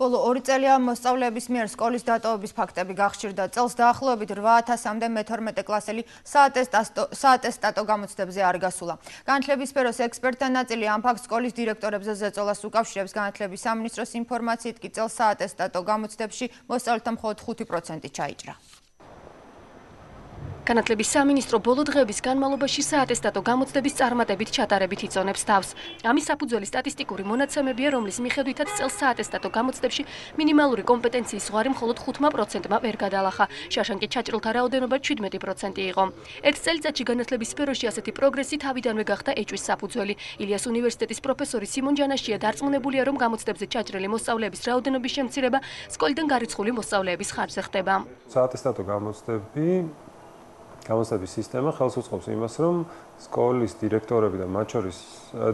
Bolo ორი წელია მოსწავლეების მიერ სკოლის დატოვების ფაქტები გახშირდა. Წელს დაახლოებით 8000-მდე მე-12 კლასელი საატესტატო გამოცდებზე არ გასულა. Განათლების სფეროს ექსპერტთა ნაწილი ამ ფაქტს სკოლის დირექტორებზე ზეწოლას უკავშირებს. Განათლების სამინისტროს ინფორმაციით კი წელს საატესტატო გამოცდებში მოსწავლეთა მხოლოდ 5% ჩაიჭრა. განათლების სამინისტრო ბოლო დღეების განმავლობაში საატესტატო გამოცდების წარმატებით ჩატარებით იწონებს თავს. ამის საფუძველი სტატისტიკური მონაცემებია, რომლის მიხედვითაც წელს საატესტატო გამოცდებში მინიმალური კომპეტენციის ზღვარი მხოლოდ 5%-მა ვერ გადალახა. შაშანკი ჩაჭრილთა რაოდენობა 17% იყო. ერთ წელიწადში განათლების სფეროში ასეთი პროგრესი თავიდანვე გახდა ეჭვის საფუძველი. ილიას უნივერსიტეტის პროფესორი სიმონ ჯანაშია დარწმუნებულია, რომ გამოცდებზე ჩაჭრილი მოსწავლეების რაოდენობის შემცირება სკოლიდან გარიცხული მოსწავლეების ხარჯზე ხდება. საატესტატო გამოცდები გამოცდების სისტემა ხელს უწყობს იმას, რომ სკოლის დირექტორები და მათ შორის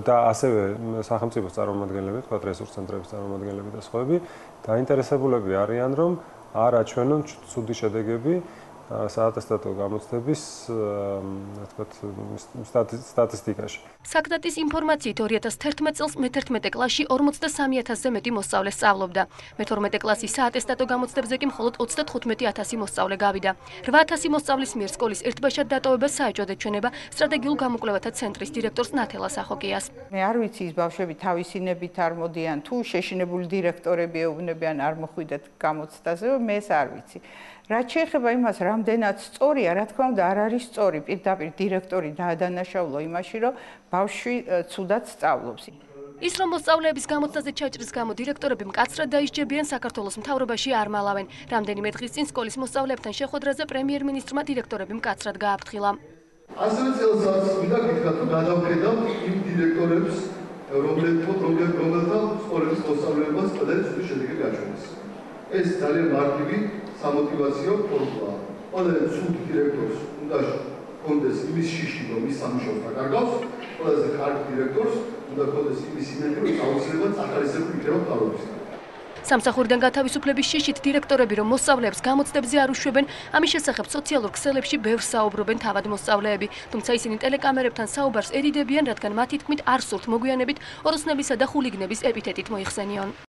და ასევე სახელმწიფოს წარმომადგენლები, თქვათ რესურს ცენტრების წარმომადგენლები და სხვაები დაინტერესებულები არიან, რომ არ აჩვენონ ცუდი შედეგები საატესტატო გამოცდების სტატისტიკაში. საგდატის ინფორმაციით 2011 წელს მე-11 კლასში 43000-ზე მეტი მოსწავლე სწავლობდა. მე-12 კლასის საატესტატო გამოცდებზე კი მხოლოდ 35000 მოსწავლე გავიდა. 8000 მოსწავლის მიერ სკოლის ერთბაშად დატოვება საეჭვოდ ეჩვენება სტრატეგიულ გამოკვლევათა ცენტრის დირექტორს ნათელა სახოკიას. მე არ ვიცი ის ბავშვები თავისინებით არ მოდიან თუ შეშინებული დირექტორები ეუბნებიან არ მოხვიდეთ გამოცდაზე, მე ეს არ ვიცი. რაც შეეხება იმას, რამდენად სწორია, რა თქმა უნდა, არ არის სწორი, პირდაპირ დირექტორი დაადანაშაულა იმაში, რომ ბავშვი ცუდად სწავლობს. ის რომ მოსწავლეების გამოცდაზე ჩაჭრის გამო დირექტორები მკაცრად დაიშჯებიან, საქართველოს მთავრობაში არ მალავენ. რამდენიმე დღის წინ სკოლის მოსწავლეებთან შეხვედრაზე პრემიერ-მინისტრმა დირექტორები მკაცრად გააფრთხილა. ასევე წელსაც ვიდაგეთ, რომ გადავხედავთ იმ დირექტორებს, რომლებთან სკოლის მოსწავლეებმა წელს შედეგი გააჩვენეს. ეს ძალიან მარტივი სამოტივაციო ფორმულაა. ყველაზე ცუდი დირექტორს უნდა კონდეს იმის შიში, რომ ის სამუშაოს აკარგავს, ყველაზე კარგი დირექტორს უნდა კონდეს იმის იმედი, რომ აუცილებლად წახალისებული იქნება თავისთან. სამსახურიდან გათავისუფლების შიშით დირექტორები, რომ მოსწავლეებს გამოცდებზე არ უშვებენ, ამის შესახებ სოციალურ ქსელებში ბევრს საუბრობენ თავად მოსწავლეები, თუმცა ისინი ტელეკამერებთან საუბარს ერიდებიან, რადგან მათი თქმით არ სურთ მოგვიანებით ოროსნებისა და ხულიგნების ეპითეტით მოიხსენიონ.